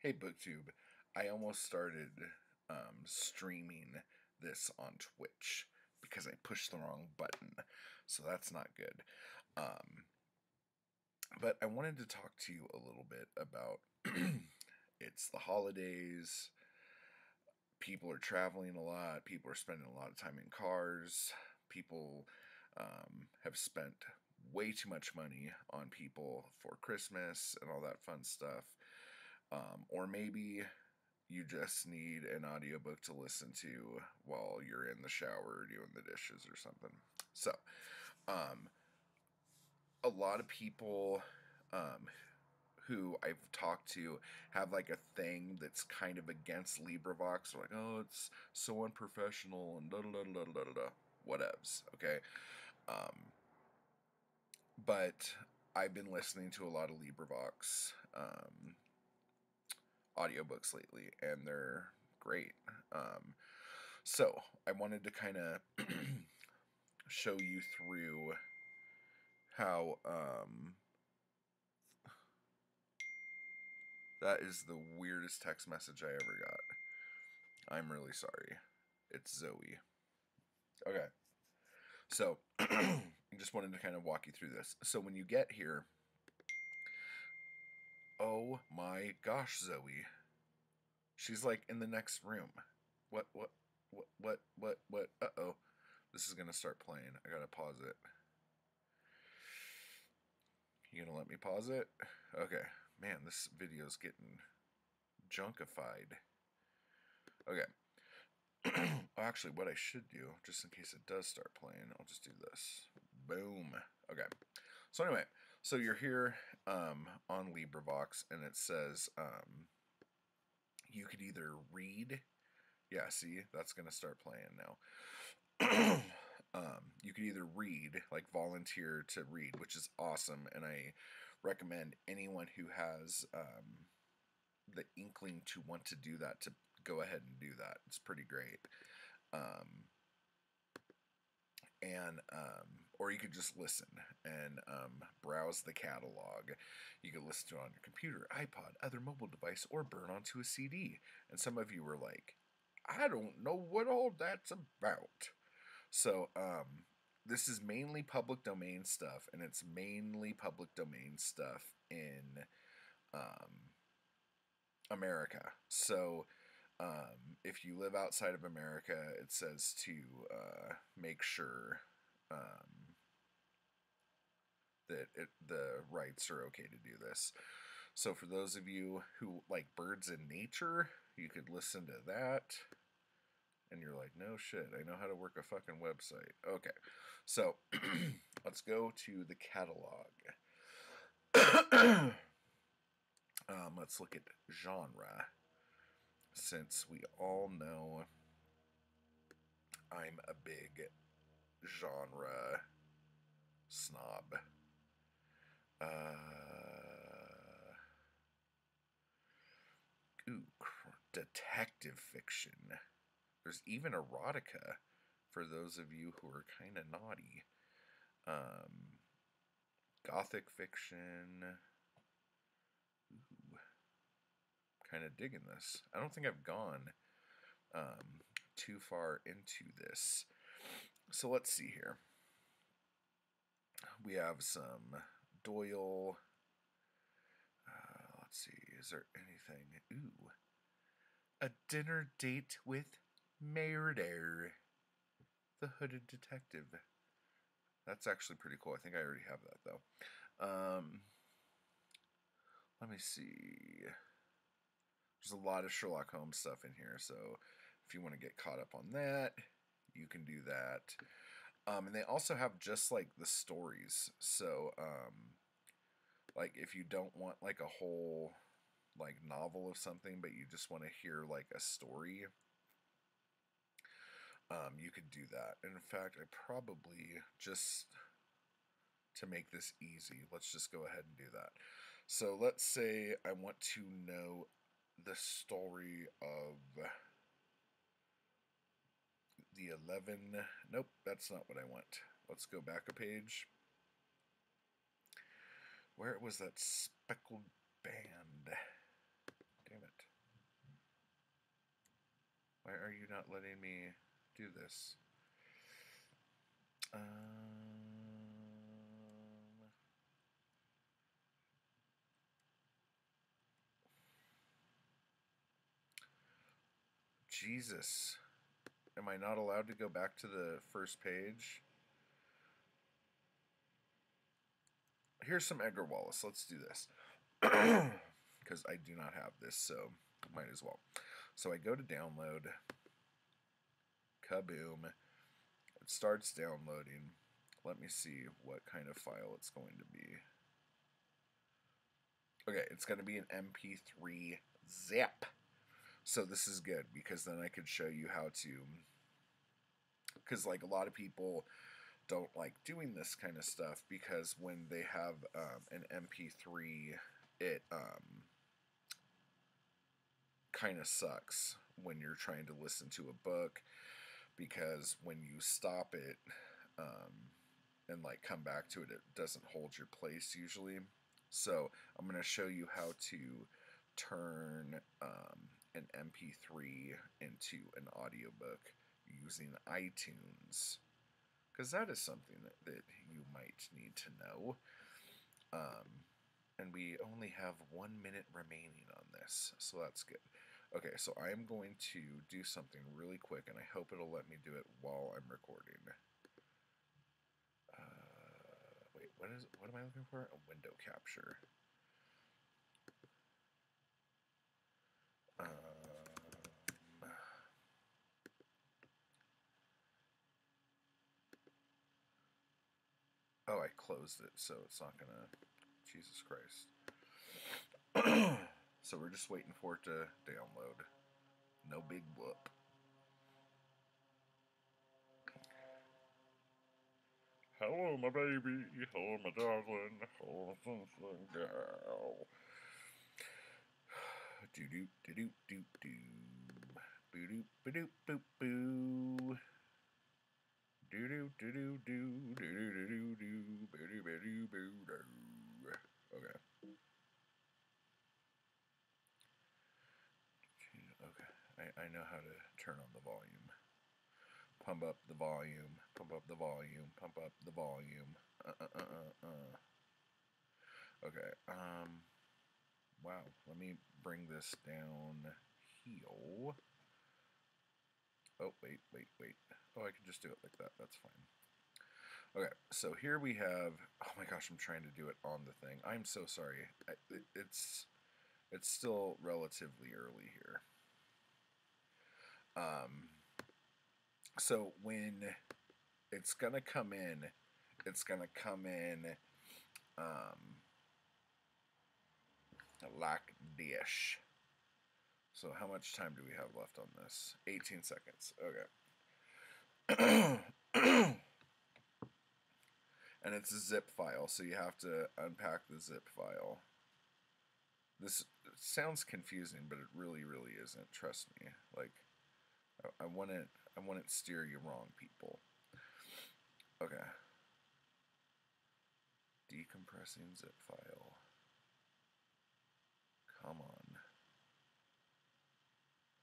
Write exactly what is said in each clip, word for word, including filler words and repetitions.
Hey BookTube, I almost started um, streaming this on Twitch because I pushed the wrong button, so that's not good. Um, but I wanted to talk to you a little bit about it's the holidays, people are traveling a lot, people are spending a lot of time in cars, people um, have spent way too much money on people for Christmas and all that fun stuff. Um, or maybe you just need an audiobook to listen to while you're in the shower or doing the dishes or something. So, um, a lot of people um, who I've talked to have like a thing that's kind of against LibriVox. They're like, oh, it's so unprofessional and da da da da da da da. Whatevs, okay? Um, but I've been listening to a lot of LibriVox. Um, audiobooks lately, and they're great. Um, so I wanted to kind of show you through how um, that is the weirdest text message I ever got. I'm really sorry. It's Zoe. Okay. So I just wanted to kind of walk you through this. So when you get here, oh my gosh, Zoe. She's like in the next room. What, what, what, what, what, what? Uh-oh. This is going to start playing. I got to pause it. You going to let me pause it? Okay. Man, this video's getting junkified. Okay. Actually, what I should do, just in case it does start playing, I'll just do this. Boom. Okay. So anyway, so you're here um, on LibriVox, and it says um, you could either read. Yeah, see, that's going to start playing now. um, you could either read, like volunteer to read, which is awesome, and I recommend anyone who has um, the inkling to want to do that to go ahead and do that. It's pretty great. Um, and um, or you could just listen and um, browse the catalog. You could listen to it on your computer, iPod, other mobile device, or burn onto a C D. And some of you were like, I don't know what all that's about. So um, this is mainly public domain stuff, and it's mainly public domain stuff in um, America. So Um, if you live outside of America, it says to uh, make sure um, that it, the rights are okay to do this. So for those of you who like birds in nature, you could listen to that. And you're like, no shit, I know how to work a fucking website. Okay, so let's go to the catalog. um, let's look at genre. Since we all know I'm a big genre snob. Uh, ooh, detective fiction. There's even erotica for those of you who are kind of naughty. Um, gothic fiction. Ooh. Kind of digging this. I don't think I've gone um, too far into this. So let's see here. We have some Doyle. Uh, let's see. Is there anything? Ooh. A Dinner Date with Murder. The Hooded Detective. That's actually pretty cool. I think I already have that though. Um, let me see. There's a lot of Sherlock Holmes stuff in here, so if you want to get caught up on that, you can do that. Um, and they also have just, like, the stories. So, um, like, if you don't want, like, a whole, like, novel of something, but you just want to hear, like, a story, um, you could do that. And in fact, I probably just, to make this easy, let's just go ahead and do that. So let's say I want to know the story of the eleven. Nope, that's not what I want. Let's go back a page. Where was that speckled band? Damn it. you not letting me do this? Um, Jesus. Am I not allowed to go back to the first page? Here's some Edgar Wallace. Let's do this. Because I do not have this, so might as well. So I go to download. Kaboom. It starts downloading. Let me see what kind of file it's going to be. Okay, it's going to be an M P three zip. So this is good, because then I could show you how to... Because, like, a lot of people don't like doing this kind of stuff, because when they have um, an M P three, it um, kind of sucks when you're trying to listen to a book, because when you stop it um, and like come back to it, it doesn't hold your place usually. So I'm going to show you how to turn um, an M P three into an audiobook using iTunes. Because that is something that, that you might need to know. Um, and we only have one minute remaining on this, so that's good. Okay, so I'm going to do something really quick, and I hope it'll let me do it while I'm recording. Uh, wait, what is? What am I looking for? A window capture. Um... Oh, I closed it, so it's not gonna... Jesus Christ. So we're just waiting for it to download. No big whoop. Hello, my baby. Hello, my darling. Hello, something girl. Do do do do do do. Boo doo ba doop boop boo. Do do do do do do do do do do do. Okay. Okay. I I know how to turn on the volume. Pump up the volume. Pump up the volume. Pump up the volume. Uh uh uh uh. uh. Okay. Um. Wow. Let me bring this down here. Oh, wait, wait, wait. Oh, I can just do it like that. That's fine. Okay, so here we have... Oh my gosh, I'm trying to do it on the thing. I'm so sorry. I, it, it's it's still relatively early here. Um. So when it's going to come in, it's going to come in um, like this. So how much time do we have left on this? eighteen seconds. Okay. And it's a zip file, so you have to unpack the zip file. This sounds confusing, but it really, really isn't. Trust me. Like, I, I wouldn't, I wouldn't steer you wrong, people. Okay. Decompressing zip file. Come on.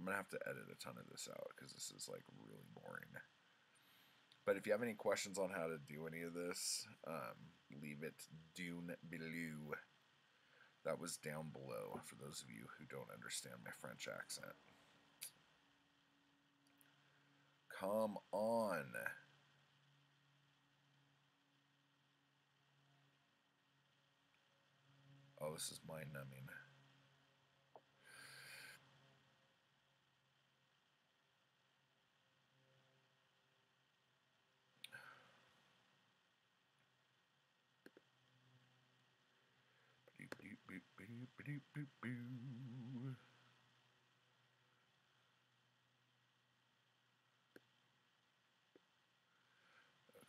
I'm going to have to edit a ton of this out because this is like really boring. But if you have any questions on how to do any of this, um, leave it down below. That was down below for those of you who don't understand my French accent. Come on. Oh, this is mind-numbing.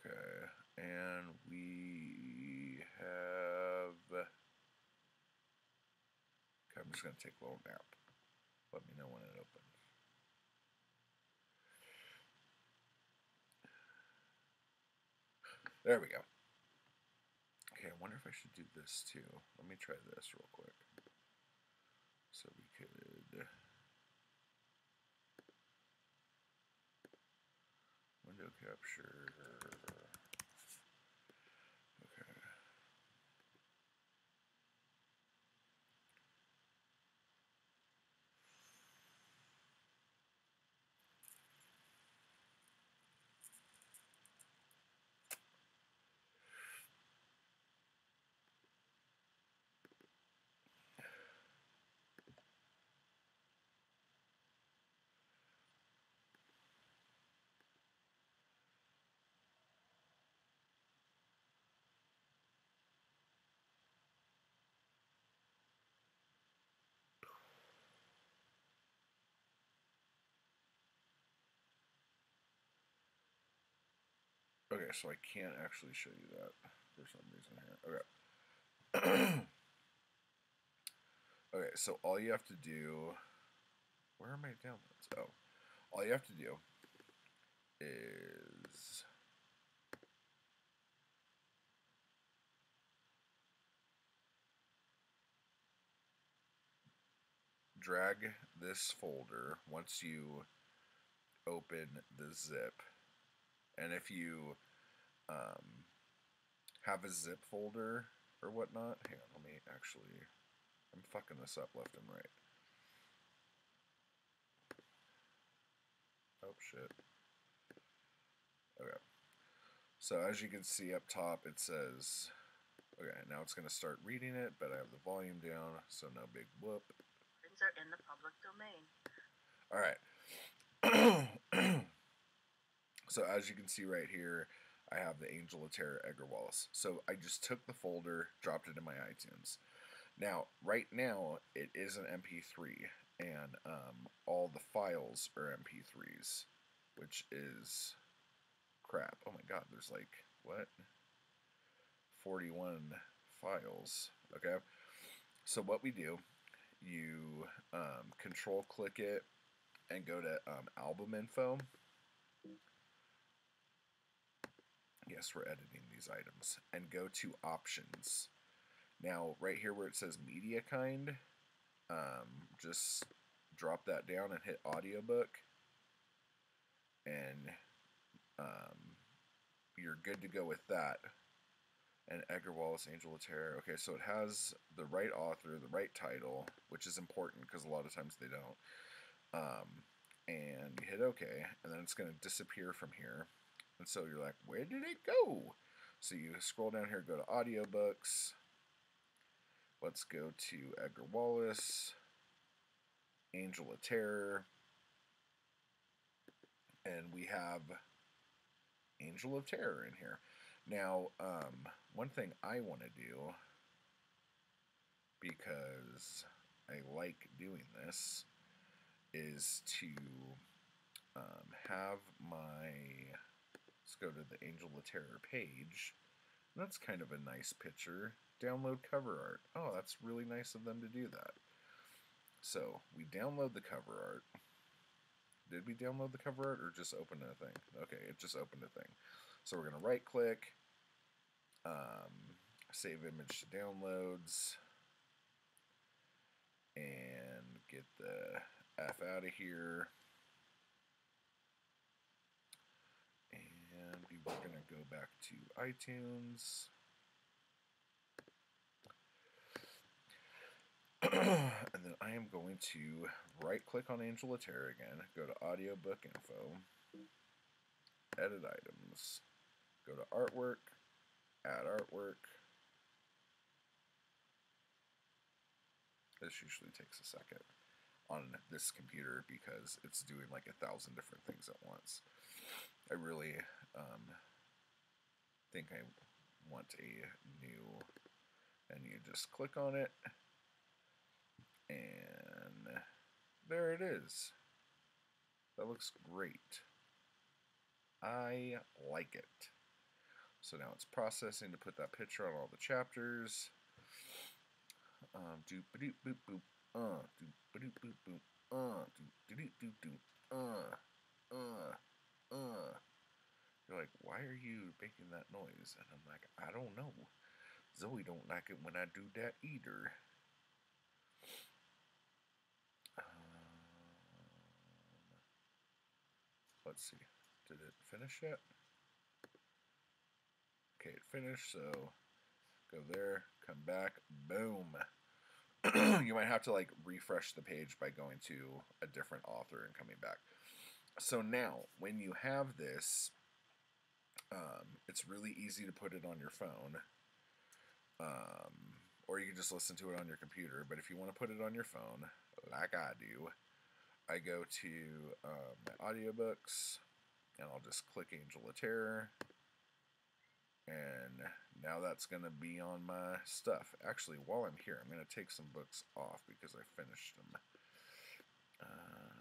Okay, and we have... Okay, I'm just going to take a little nap. Let me know when it opens. There we go. Okay, I wonder if I should do this too. Let me try this real quick. So we could... capture. Okay. Okay, so I can't actually show you that for some reason here. Okay. Okay, so all you have to do... Where are my downloads? Oh. All you have to do is... drag this folder once you open the zip. And if you um, have a zip folder or whatnot, hang on, let me actually, I'm fucking this up left and right. Oh, shit. Okay. So as you can see up top, it says, okay, now it's going to start reading it, but I have the volume down, so no big whoop. Things are in the public domain. All right. So as you can see right here, I have the Angel of Terror, Edgar Wallace. So I just took the folder, dropped it in my iTunes. Now, right now, it is an M P three, and um, all the files are M P threes, which is crap. Oh my god, there's like, what? forty-one files, okay? So what we do, you um, control-click it and go to um, album info. Yes, we're editing these items, and go to options. Now, right here where it says media kind, um, just drop that down and hit audiobook, and um, you're good to go with that. And Edgar Wallace, Angel of Terror. Okay, so it has the right author, the right title, which is important because a lot of times they don't. Um, and you hit OK, and then it's going to disappear from here. And so you're like, where did it go? So you scroll down here, go to audiobooks. Let's go to Edgar Wallace, Angel of Terror. And we have Angel of Terror in here. Now, um, one thing I want to do, because I like doing this, is to um, have my... Let's go to the Angel of Terror page. And that's kind of a nice picture. Download cover art. Oh, that's really nice of them to do that. So, we download the cover art. Did we download the cover art or just open a thing? Okay, it just opened a thing. So we're going to right click, um, save image to downloads, and get the F out of here. And we were going to go back to iTunes. And then I am going to right-click on Angel of Terror again, go to Audiobook Info, Edit Items, go to Artwork, Add Artwork. This usually takes a second on this computer because it's doing like a thousand different things at once. I really um, think I want a new, and you just click on it, and there it is. That looks great. I like it. So now it's processing to put that picture on all the chapters. Um, doop doop boop boop. Uh, doop doop boop boop. Uh, doop doop doop doop. Uh, uh. Uh, you're like, why are you making that noise? And I'm like, I don't know. Zoe don't like it when I do that either. Um, let's see. Did it finish yet? Okay, it finished, so go there, come back, boom. You might have to like refresh the page by going to a different author and coming back. So now, when you have this, um, it's really easy to put it on your phone, um, or you can just listen to it on your computer. But if you want to put it on your phone, like I do, I go to um, my audiobooks, and I'll just click Angel of Terror, and now that's going to be on my stuff. Actually, while I'm here, I'm going to take some books off because I finished them. Uh,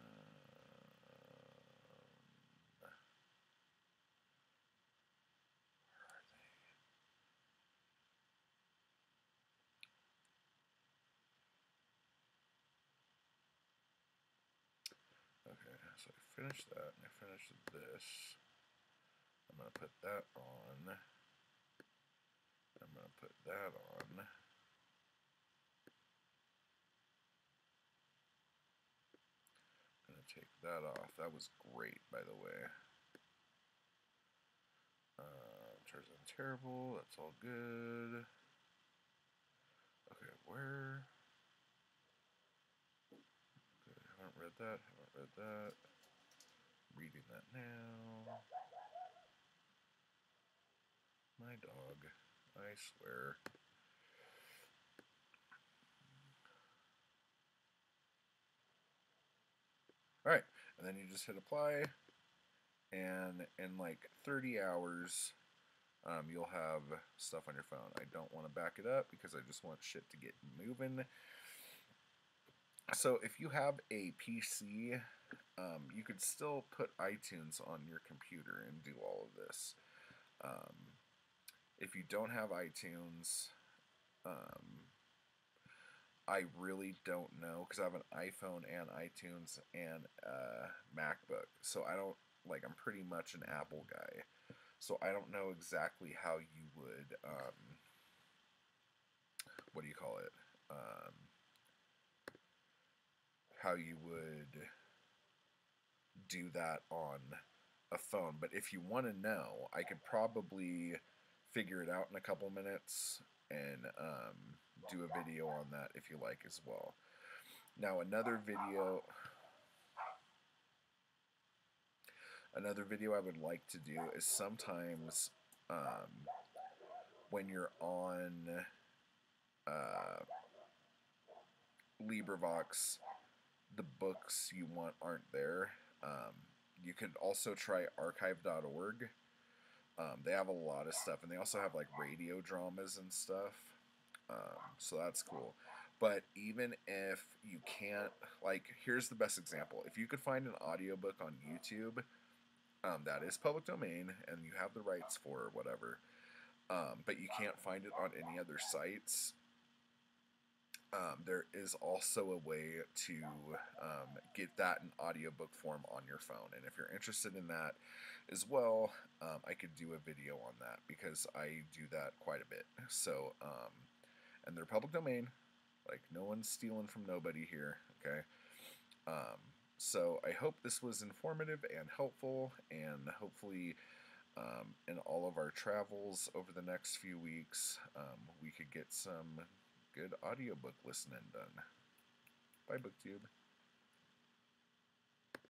Okay, so I finished that, and I finished this. I'm going to put that on. I'm going to put that on. I'm going to take that off. That was great, by the way. Uh, turns out terrible. That's all good. Okay, where... I haven't read that, haven't read that, reading that now. My dog, I swear. Alright, and then you just hit apply, and in like thirty hours, um, you'll have stuff on your phone. I don't want to back it up because I just want shit to get moving. So if you have a P C, um, you could still put iTunes on your computer and do all of this. Um, if you don't have iTunes, um, I really don't know, because I have an iPhone and iTunes and a MacBook. So I don't, like, I'm pretty much an Apple guy. So I don't know exactly how you would, um, what do you call it? Um... how you would do that on a phone. But if you want to know, I could probably figure it out in a couple minutes and um, do a video on that if you like as well. Now another video another video I would like to do is sometimes um, when you're on uh, LibriVox, the books you want aren't there. Um, you could also try archive dot org. Um, they have a lot of stuff, and they also have like radio dramas and stuff. Um, so that's cool. But even if you can't, like, here's the best example. If you could find an audiobook on YouTube um, that is public domain and you have the rights for or whatever, um, but you can't find it on any other sites, Um, there is also a way to um, get that in audiobook form on your phone. And if you're interested in that as well, um, I could do a video on that because I do that quite a bit. So, um, and they're public domain. Like, no one's stealing from nobody here, okay? Um, so I hope this was informative and helpful, and hopefully um, in all of our travels over the next few weeks, um, we could get some good audiobook listening done. Bye, BookTube.